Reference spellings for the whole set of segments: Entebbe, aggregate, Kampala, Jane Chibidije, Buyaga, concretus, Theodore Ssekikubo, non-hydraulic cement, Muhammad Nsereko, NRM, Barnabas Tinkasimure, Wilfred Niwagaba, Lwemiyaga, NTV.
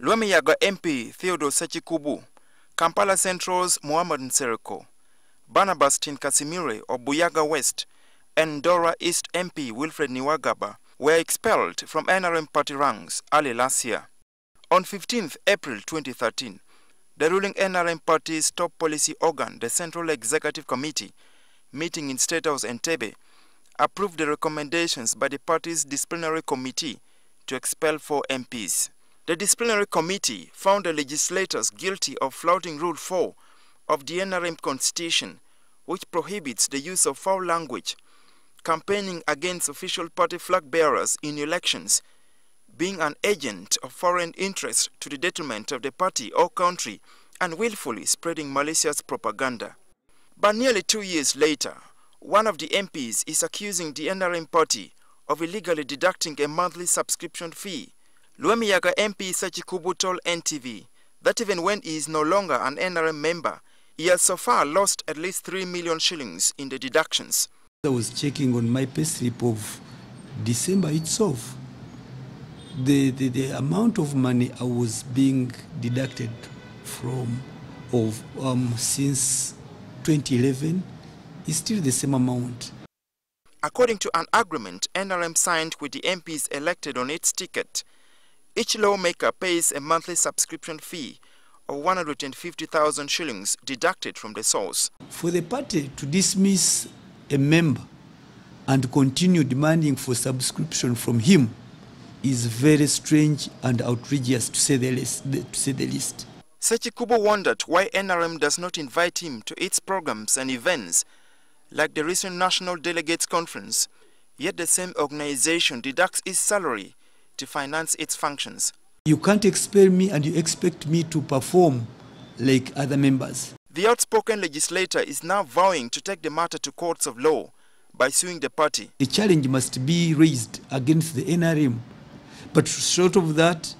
Lwemiyaga MP Theodore Ssekikubo, Kampala Central's Muhammad Nsereko, Barnabas Tinkasimure of Buyaga West, and Dora East MP Wilfred Niwagaba were expelled from NRM party ranks early last year. On 15th April 2013, the ruling NRM party's top policy organ, the Central Executive Committee, meeting in State House Entebbe, approved the recommendations by the party's disciplinary committee to expel 4 MPs. The disciplinary committee found the legislators guilty of flouting Rule 4 of the NRM Constitution, which prohibits the use of foul language, campaigning against official party flag bearers in elections, being an agent of foreign interest to the detriment of the party or country, and willfully spreading malicious propaganda. But nearly 2 years later, one of the MPs is accusing the NRM party of illegally deducting a monthly subscription fee. Lwemiyaga MP Ssekikubo told NTV that even when he is no longer an NRM member, he has so far lost at least 3 million shillings in the deductions. I was checking on my payslip of December itself. The amount of money I was being deducted from since 2011 is still the same amount. According to an agreement NRM signed with the MPs elected on its ticket, each lawmaker pays a monthly subscription fee of 150,000 shillings deducted from the source. For the party to dismiss a member and continue demanding for subscription from him is very strange and outrageous, to say the least. Ssekikubo wondered why NRM does not invite him to its programs and events, like the recent National Delegates Conference, yet the same organization deducts its salary to finance its functions. You can't expel me and you expect me to perform like other members. The outspoken legislator is now vowing to take the matter to courts of law by suing the party. The challenge must be raised against the NRM. But short of that,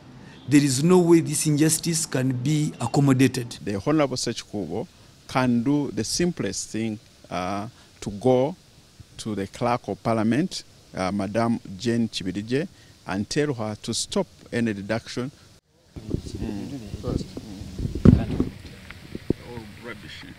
there is no way this injustice can be accommodated. The Honorable Ssekikubo can do the simplest thing, to go to the Clerk of Parliament, Madame Jane Chibidije, and tell her to stop any deduction. First. All rubbish.